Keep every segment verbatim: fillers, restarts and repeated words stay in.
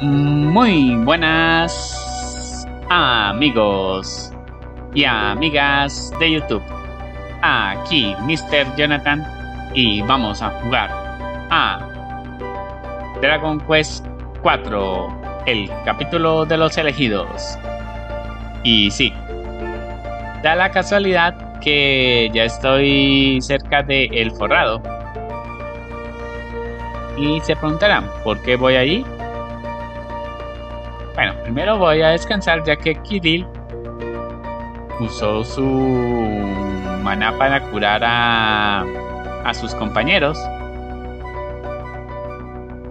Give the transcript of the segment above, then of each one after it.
Muy buenas amigos y amigas de YouTube. Aquí mister Jhonnatan y vamos a jugar a Dragon Quest cuatro, el capítulo de los elegidos. Y sí, da la casualidad que ya estoy cerca de el forrado. Y se preguntarán, ¿por qué voy allí? Bueno, primero voy a descansar ya que Kirill usó su maná para curar a, a sus compañeros.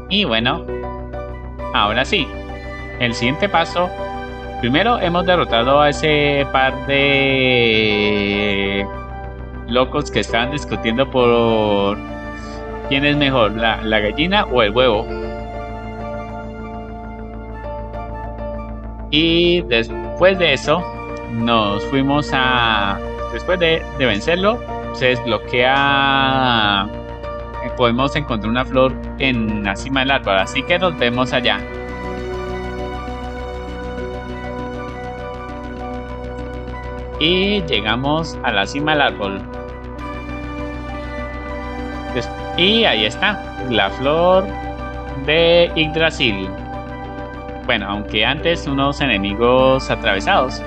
Y bueno, ahora sí, el siguiente paso. Primero hemos derrotado a ese par de locos que estaban discutiendo por quién es mejor, la, la gallina o el huevo. Y después de eso, nos fuimos a... Después de, de vencerlo, se desbloquea... Podemos encontrar una flor en la cima del árbol, así que nos vemos allá. Y llegamos a la cima del árbol. Y ahí está, la flor de Yggdrasil. Bueno, aunque antes unos enemigos atravesados.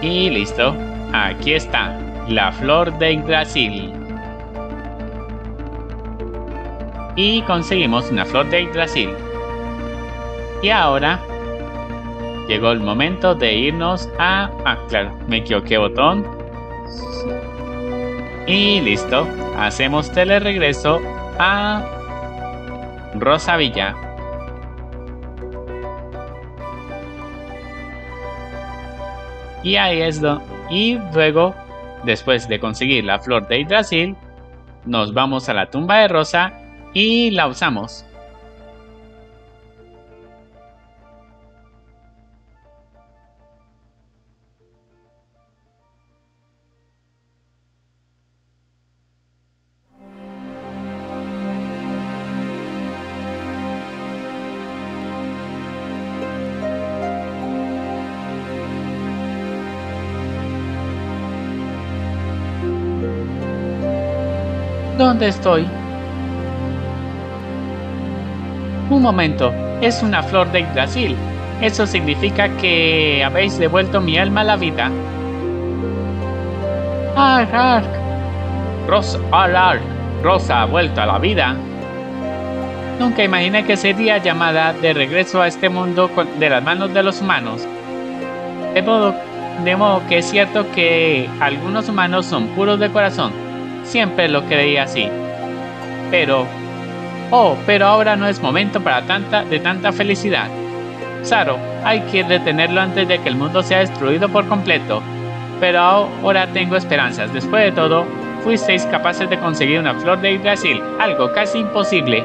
Y listo, aquí está, la flor de Yggdrasil. Y conseguimos una flor de Yggdrasil. Y ahora llegó el momento de irnos a... Ah, claro, me equivoqué botón. Y listo, hacemos teleregreso a Rosavilla. Y ahí es donde... Y luego, después de conseguir la flor de Yggdrasil, nos vamos a la tumba de Rosa y la usamos. ¿Dónde estoy? Un momento, es una flor de Yggdrasil. Eso significa que habéis devuelto mi alma a la vida. ¡Arg, arg! Rosa, arg, arg. Rosa ha vuelto a la vida. Nunca imaginé que sería llamada de regreso a este mundo de las manos de los humanos. De modo, de modo que es cierto que algunos humanos son puros de corazón. Siempre lo creí así. Pero... Oh, pero ahora no es momento para tanta, de tanta felicidad. Psaro, hay que detenerlo antes de que el mundo sea destruido por completo. Pero ahora tengo esperanzas. Después de todo, fuisteis capaces de conseguir una flor de Yggdrasil. Algo casi imposible.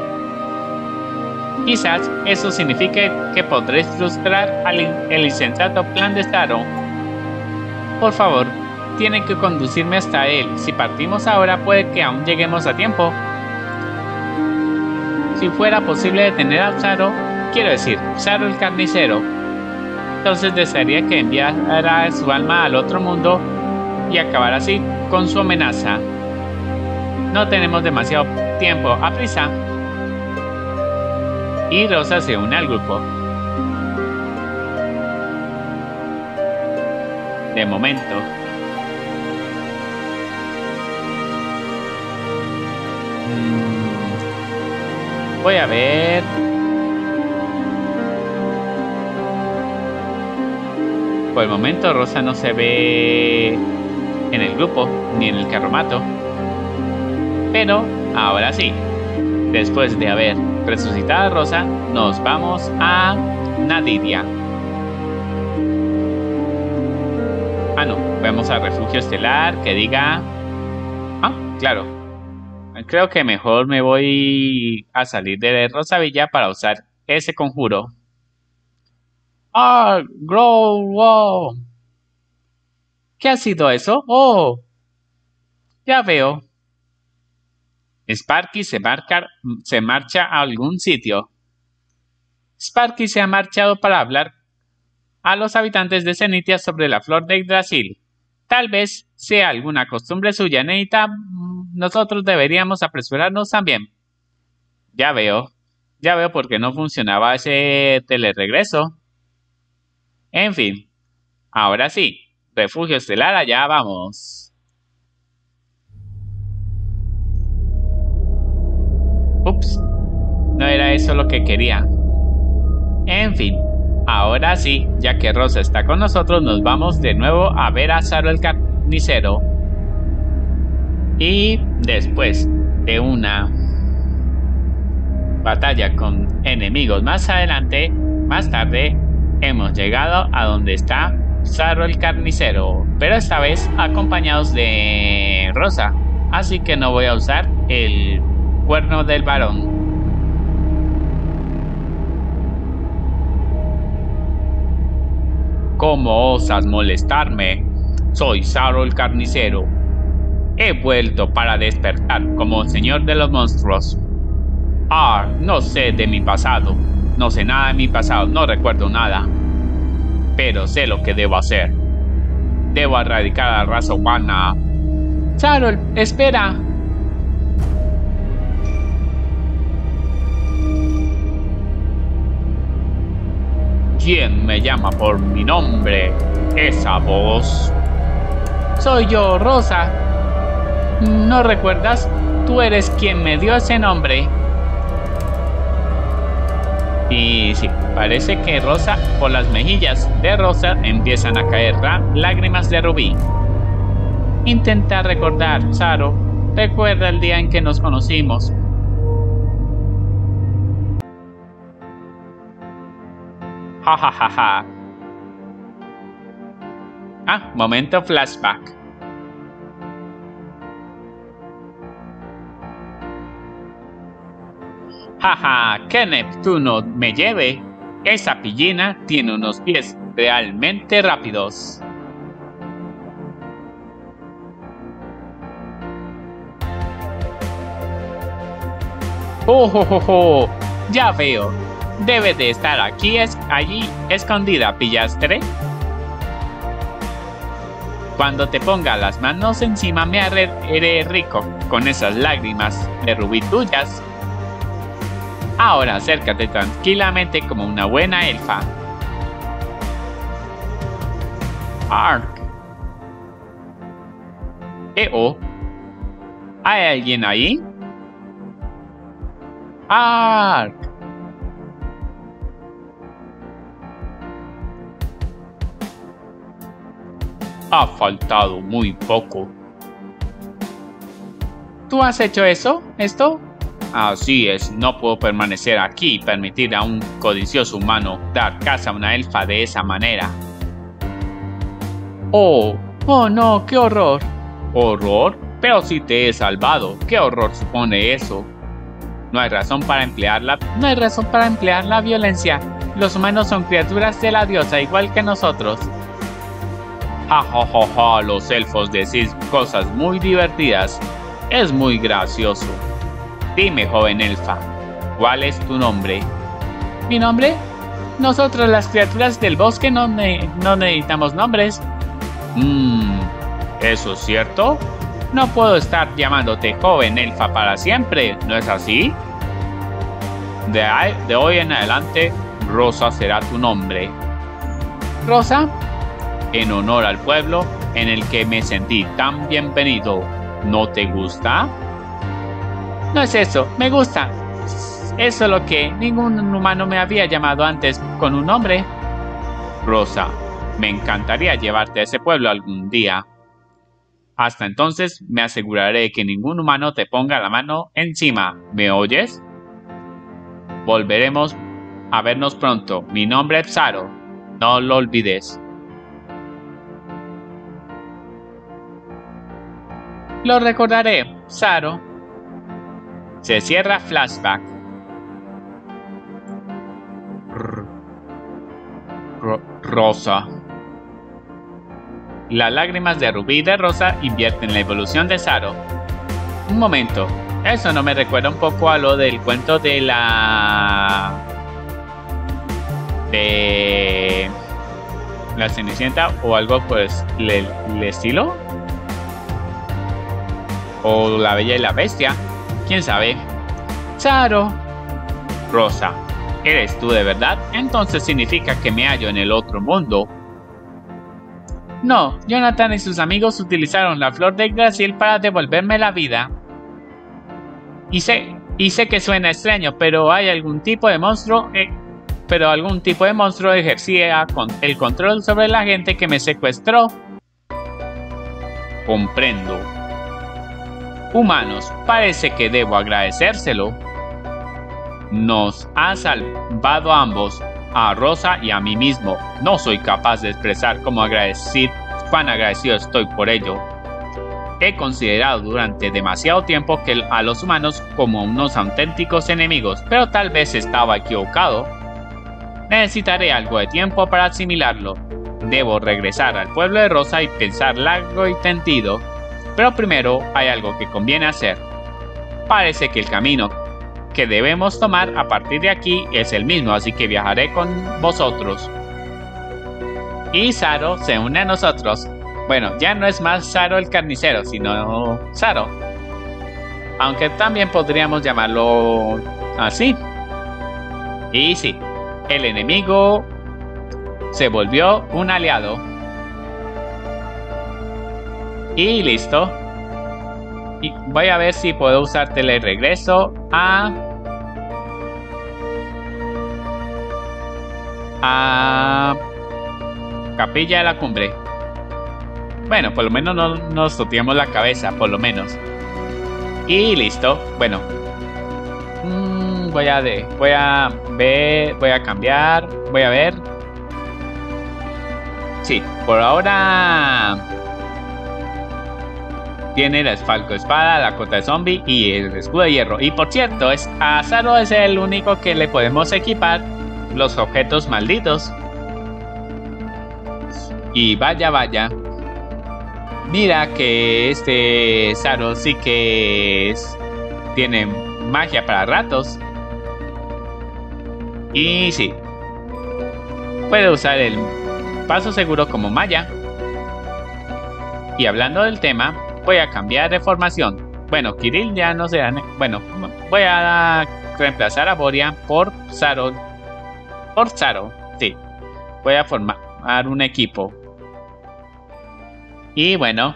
Quizás eso signifique que podréis frustrar al, el insensato plan de Psaro. Por favor, tienen que conducirme hasta él. Si partimos ahora, puede que aún lleguemos a tiempo. Si fuera posible detener a Psaro, quiero decir, Psaro el carnicero, entonces desearía que enviara su alma al otro mundo y acabar así con su amenaza. No tenemos demasiado tiempo, a prisa. Y Rosa se une al grupo. De momento. Voy a ver. Por el momento Rosa no se ve en el grupo ni en el carromato. Pero ahora sí. Después de haber resucitado a Rosa, nos vamos a Nadidia. Ah no, vamos al refugio estelar que diga... Ah, claro. Creo que mejor me voy a salir de Rosavilla para usar ese conjuro. ¡Ah! ¡Grow! ¡Wow! ¿Qué ha sido eso? ¡Oh! Ya veo. Sparky se, marca, se marcha a algún sitio. Sparky se ha marchado para hablar a los habitantes de Zenitia sobre la flor de Yggdrasil. Tal vez sea alguna costumbre suya, Neita. Nosotros deberíamos apresurarnos también. Ya veo. Ya veo por qué no funcionaba ese teleregreso. En fin. Ahora sí. Refugio estelar, allá vamos. Ups. No era eso lo que quería. En fin. Ahora sí, ya que Rosa está con nosotros, nos vamos de nuevo a ver a Psaro el carnicero. Y después de una batalla con enemigos más adelante, más tarde, hemos llegado a donde está Psaro el carnicero. Pero esta vez acompañados de Rosa, así que no voy a usar el cuerno del varón. ¿Cómo osas molestarme? Soy Psaro el carnicero. He vuelto para despertar como señor de los monstruos. Ah, no sé de mi pasado. No sé nada de mi pasado, no recuerdo nada. Pero sé lo que debo hacer. Debo erradicar a la raza humana. Psaro, espera. ¿Quién me llama por mi nombre? ¿Esa voz? Soy yo, Rosa. ¿No recuerdas? Tú eres quien me dio ese nombre. Y sí, parece que Rosa, por las mejillas de Rosa, empiezan a caer lágrimas de rubí. Intenta recordar, Psaro. Recuerda el día en que nos conocimos. Ja, ja, ja, ja. Ah, momento flashback. Jaja, ja, que Neptuno me lleve. Esa pillina tiene unos pies realmente rápidos. Oh, oh, oh, oh. Ya veo. Debe de estar aquí, es, allí, escondida, pillastre. Cuando te ponga las manos encima me haré rico con esas lágrimas de rubí tuyas. Ahora acércate tranquilamente como una buena elfa. Ark. E-o. ¿Hay alguien ahí? Ark. Ha faltado muy poco. ¿Tú has hecho eso? ¿Esto? Así es, no puedo permanecer aquí y permitir a un codicioso humano dar caza a una elfa de esa manera. Oh, oh no, qué horror. ¿Horror? Pero si te he salvado, ¿qué horror supone eso? No hay razón para emplear la, no hay razón para emplear la violencia. Los humanos son criaturas de la diosa igual que nosotros. Ja, ja, ja, ja, los elfos decís cosas muy divertidas. Es muy gracioso. Dime, joven elfa, ¿cuál es tu nombre? ¿Mi nombre? Nosotros, las criaturas del bosque, no, ne no necesitamos nombres. Mmm, ¿eso es cierto? No puedo estar llamándote joven elfa para siempre, ¿no es así? De, de hoy en adelante, Rosa será tu nombre. ¿Rosa? En honor al pueblo en el que me sentí tan bienvenido. ¿No te gusta? No es eso, me gusta. Eso es lo que ningún humano me había llamado antes con un nombre. Rosa, me encantaría llevarte a ese pueblo algún día. Hasta entonces me aseguraré que ningún humano te ponga la mano encima. ¿Me oyes? Volveremos a vernos pronto. Mi nombre es Psaro. No lo olvides. Lo recordaré, Psaro. Se cierra flashback. R- Rosa. Las lágrimas de rubí y de rosa invierten la evolución de Psaro. Un momento, eso no me recuerda un poco a lo del cuento de la de la Cenicienta o algo pues le, le estilo, o La Bella y la Bestia, quién sabe. Psaro, Rosa, ¿eres tú de verdad? Entonces significa que me hallo en el otro mundo. No, Jhonnatan y sus amigos utilizaron la flor de Yggdrasil para devolverme la vida. Y sé, y sé que suena extraño, pero hay algún tipo de monstruo, eh, pero algún tipo de monstruo ejercía con, el control sobre la gente que me secuestró. Comprendo. Humanos, parece que debo agradecérselo. Nos ha salvado a ambos, a Rosa y a mí mismo. No soy capaz de expresar cómo agradecido, cuán agradecido estoy por ello. He considerado durante demasiado tiempo que a los humanos como unos auténticos enemigos, pero tal vez estaba equivocado. Necesitaré algo de tiempo para asimilarlo. Debo regresar al pueblo de Rosa y pensar largo y tendido. Pero primero hay algo que conviene hacer. Parece que el camino que debemos tomar a partir de aquí es el mismo, así que viajaré con vosotros. Y Psaro se une a nosotros. Bueno, ya no es más Psaro el carnicero, sino Psaro. Aunque también podríamos llamarlo así. Y sí, el enemigo se volvió un aliado. Y listo. Y voy a ver si puedo usar teleregreso a... a... Capilla de la Cumbre. Bueno, por lo menos no nos toteamos la cabeza, por lo menos. Y listo. Bueno. Mm, voy a de, voy a ver, voy a cambiar, voy a ver. Sí, por ahora... tiene el falco espada, la cota de zombie y el escudo de hierro. Y por cierto, es, a Psaro es el único que le podemos equipar los objetos malditos. Y vaya, vaya. Mira que este Psaro sí que es, tiene magia para ratos. Y sí, puede usar el paso seguro como Maya. Y hablando del tema... voy a cambiar de formación. Bueno, Kirill ya no será... bueno, voy a reemplazar a Borya por Psaro. Por Psaro, sí. Voy a formar un equipo. Y bueno,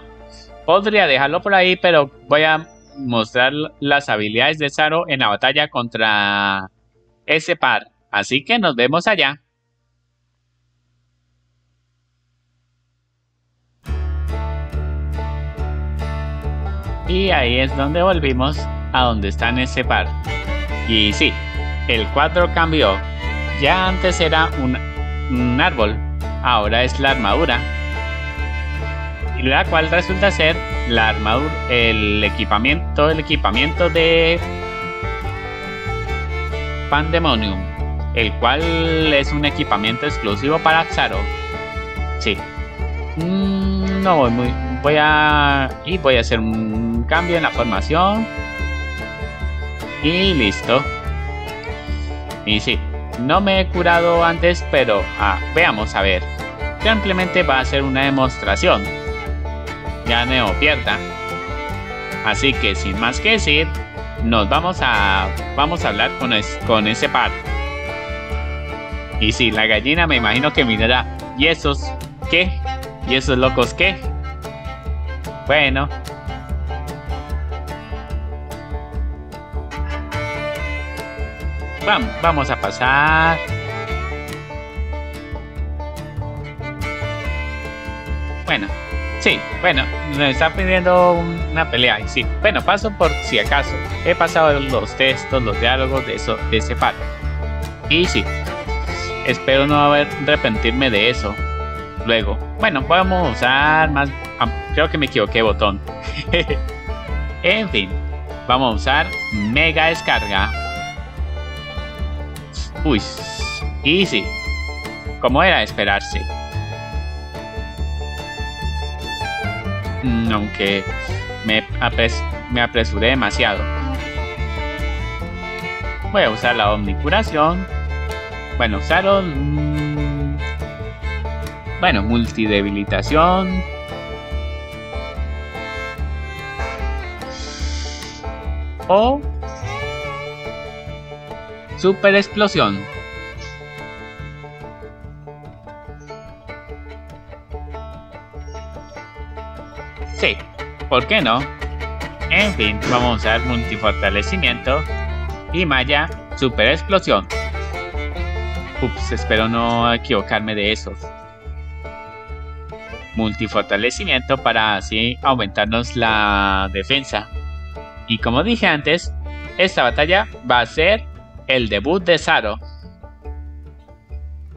podría dejarlo por ahí, pero voy a mostrar las habilidades de Psaro en la batalla contra ese par. Así que nos vemos allá. Y ahí es donde volvimos a donde están ese par. Y sí, el cuadro cambió. Ya antes era un, un árbol, ahora es la armadura. La cual resulta ser la armadura, el equipamiento, el equipamiento de Pandemonium. El cual es un equipamiento exclusivo para Psaro. Sí. Mm, no voy muy... voy a... y voy a hacer un... cambio en la formación y listo. Y sí, no me he curado antes, pero ah, veamos a ver. Simplemente va a ser una demostración, ya no pierda. Así que sin más que decir, nos vamos a vamos a hablar con, es, con ese par. Y sí, la gallina me imagino que mirará, ¿y esos qué? ¿Y esos locos qué? Bueno. Vamos a pasar. Bueno, sí, bueno, nos está pidiendo una pelea. Y sí, bueno, paso por si acaso. He pasado los textos, los diálogos de, eso, de ese par. Y sí, espero no haber arrepentirme de eso. Luego, bueno, vamos a usar más. Ah, creo que me equivoqué, botón. En fin, vamos a usar mega descarga. Uy, y sí, como era de esperarse. Aunque me, apres me apresuré demasiado. Voy a usar la omnicuración. Bueno, usaron... Bueno, multidebilitación. O... Super explosión. Sí, ¿por qué no? En fin, vamos a usar multifortalecimiento y Maya, super explosión. Ups, espero no equivocarme de esos. Multifortalecimiento para así aumentarnos la defensa. Y como dije antes, esta batalla va a ser el debut de Psaro.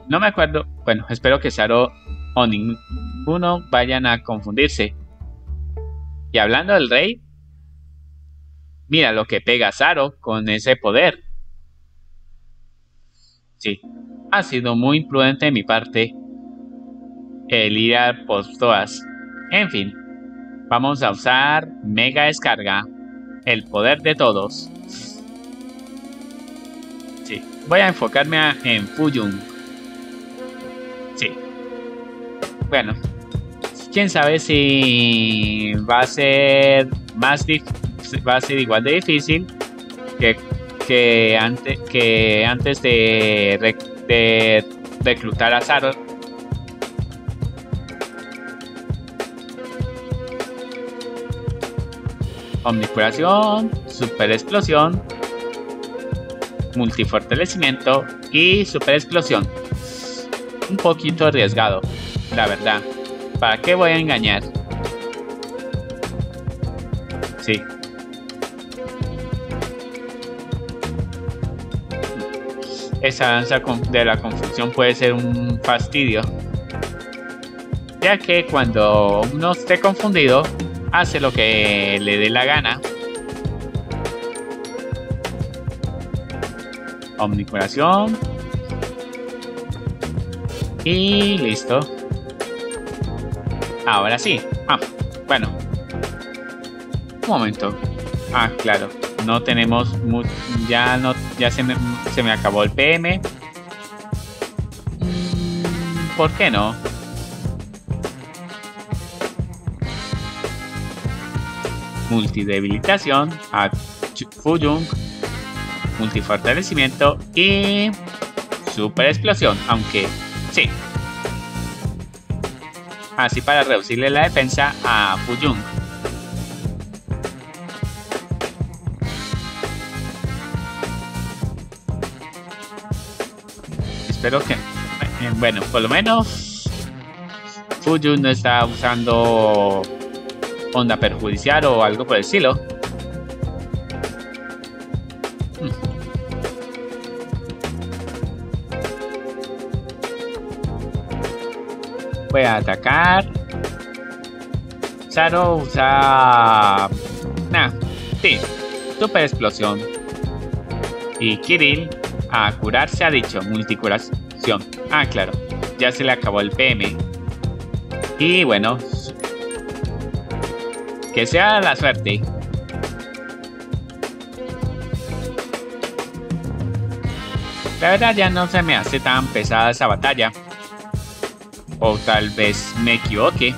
No me acuerdo, bueno, espero que Psaro o ninguno vayan a confundirse. Y hablando del rey, mira lo que pega Psaro con ese poder. Sí, ha sido muy imprudente de mi parte el ir a por todas. En fin, vamos a usar Mega Descarga, el poder de todos. Sí, voy a enfocarme a, en Fu Yung. Sí. Bueno, quién sabe si va a ser más difícil. Va a ser igual de difícil que, que, ante, que antes de, rec, de reclutar a Psaro. Omnicuración, super explosión, multifortalecimiento y super explosión. Un poquito arriesgado, la verdad. ¿Para qué voy a engañar? Sí. Esa danza de la confusión puede ser un fastidio, ya que cuando uno esté confundido hace lo que le dé la gana. Omnicuración y listo. Ahora sí. Ah, bueno, un momento. Ah, claro, no tenemos mucho. Ya no, ya se me, se me acabó el P M. ¿Por qué no? Multidebilitación a Fu Yung, multifortalecimiento y super explosión, aunque sí. Así para reducirle la defensa a Fu Yung. Espero que, bueno, por lo menos Fu Yung no está usando onda perjudicial o algo por el estilo. Voy a atacar. Psaro usa... Nah, sí, super explosión. Y Kirill a curar se ha dicho, multicuración. Ah, claro, ya se le acabó el P M. Y bueno, que sea la suerte. La verdad ya no se me hace tan pesada esa batalla. O tal vez me equivoque.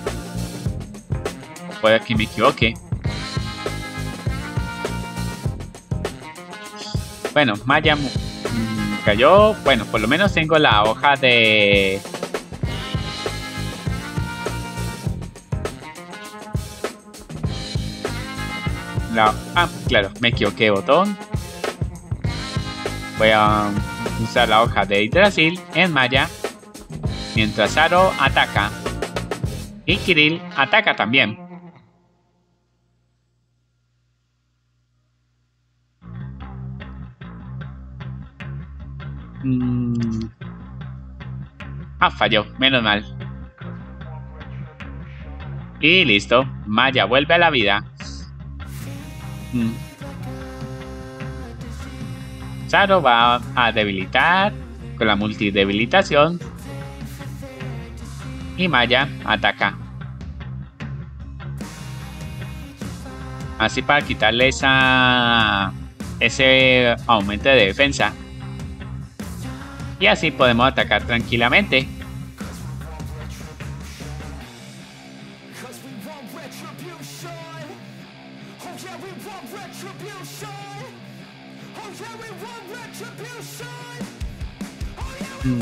Puede que me equivoque. Bueno, Maya cayó. Bueno, por lo menos tengo la hoja de... La... Ah, claro, me equivoqué, botón. Voy a usar la hoja de Yggdrasil en Maya. Mientras Psaro ataca. Y Kirill ataca también. Mm. Ah, falló. Menos mal. Y listo. Maya vuelve a la vida. Mm. Psaro va a debilitar con la multidebilitación. Y Maya ataca. Así para quitarle esa... ese aumento de defensa. y así podemos atacar tranquilamente.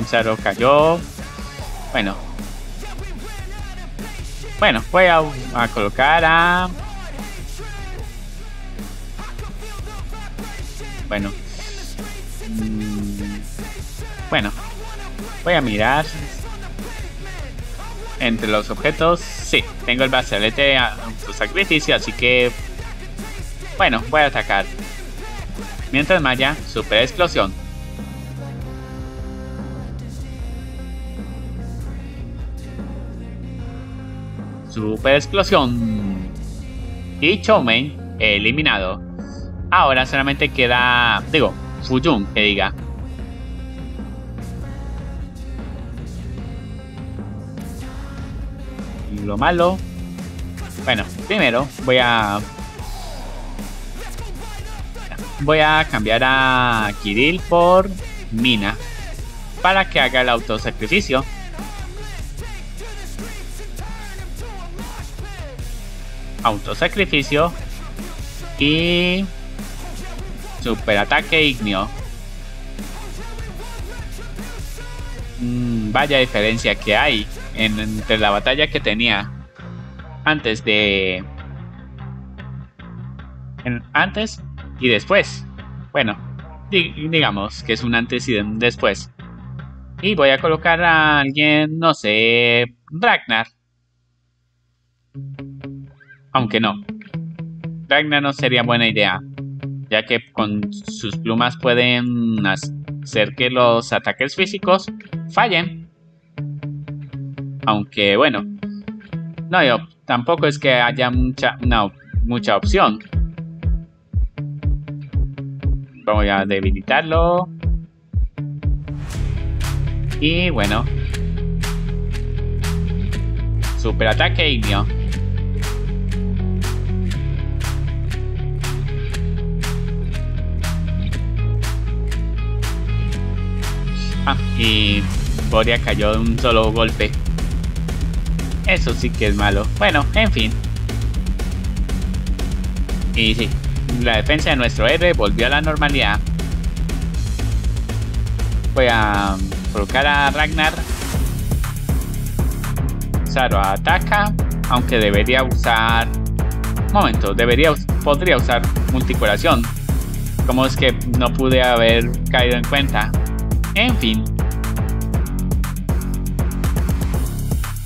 Psaro cayó. Bueno. Bueno, voy a, a colocar a... Bueno. Bueno. Voy a mirar. Entre los objetos. Sí, tengo el brazalete a su sacrificio, así que... Bueno, voy a atacar. Mientras Maya, super explosión. Super explosión. Y Chow Mein eliminado. Ahora solamente queda, digo, Fu Yung, que diga. Lo malo. Bueno, primero voy a... Voy a cambiar a Kirill por Mina. Para que haga el autosacrificio. Autosacrificio y superataque ígneo. Mm, vaya diferencia que hay en, entre la batalla que tenía antes de en, antes y después. Bueno, dig, digamos que es un antes y un después. Y voy a colocar a alguien, no sé, Ragnar. Aunque no, Ragnar no sería buena idea, ya que con sus plumas pueden hacer que los ataques físicos fallen. Aunque bueno, no, yo, tampoco es que haya mucha, no, mucha opción. Voy a debilitarlo. Y bueno. Superataque ígneo. Ah, y Borya cayó de un solo golpe. Eso sí que es malo. Bueno, en fin. Y sí, la defensa de nuestro héroe volvió a la normalidad. Voy a colocar a Ragnar. Psaro ataca, aunque debería usar... Un momento, debería, podría usar multicuración. Como es que no pude haber caído en cuenta. En fin.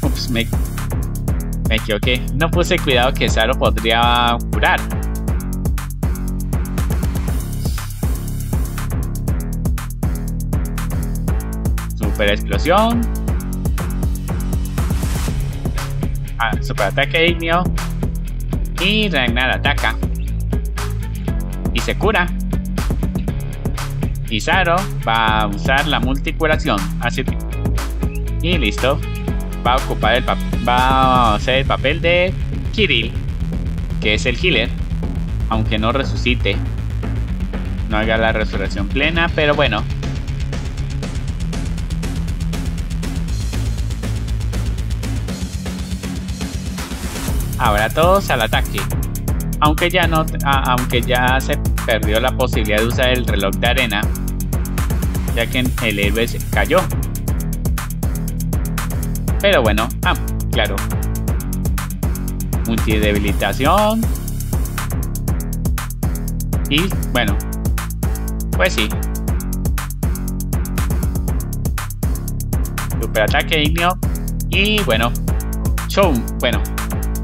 Ups, me, me equivoqué. No puse cuidado que Psaro podría curar. Super explosión. Ah, super ataque ígneo. Y Ragnar ataca. Y se cura. Y Psaro va a usar la multicuración, así y listo, va a ocupar el va a hacer el papel de Kirill, que es el healer, aunque no resucite, no haga la resurrección plena, pero bueno. Ahora todos al ataque, aunque ya no, a, aunque ya se perdió la posibilidad de usar el reloj de arena, ya que el héroe se cayó. Pero bueno, ah, claro. Multidebilitación. Y bueno, pues sí. Superataque ígneo. Y bueno, show. Bueno,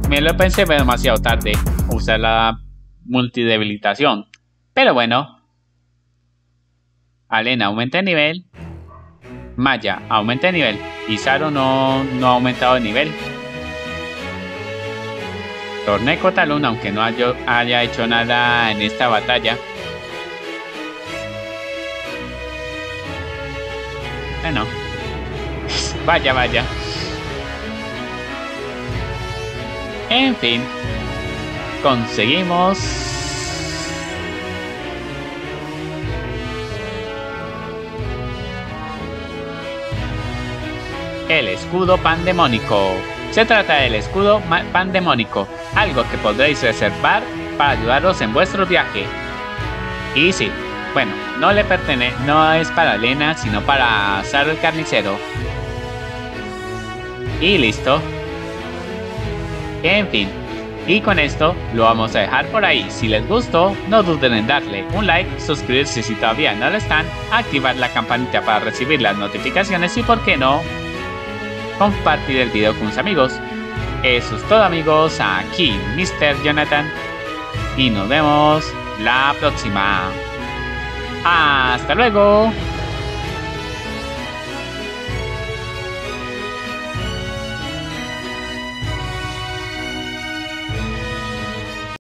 me lo pensé demasiado tarde usar la multidebilitación. Pero bueno, Elena aumenta el nivel, Maya aumenta el nivel y Psaro no, no ha aumentado el nivel. Torneco Taluna, aunque no haya, haya hecho nada en esta batalla. Bueno, vaya, vaya. En fin, conseguimos... el escudo pandemónico. Se trata del escudo pandemónico, algo que podréis reservar para ayudaros en vuestro viaje. Y sí, bueno, no le pertenece, no es para Elena, sino para Psaro el carnicero. Y listo. En fin, y con esto lo vamos a dejar por ahí. Si les gustó, no duden en darle un like, suscribirse si todavía no lo están, activar la campanita para recibir las notificaciones y, por qué no, compartir el video con sus amigos. Eso es todo, amigos, aquí mister Jhonnatan, y nos vemos la próxima. ¡Hasta luego!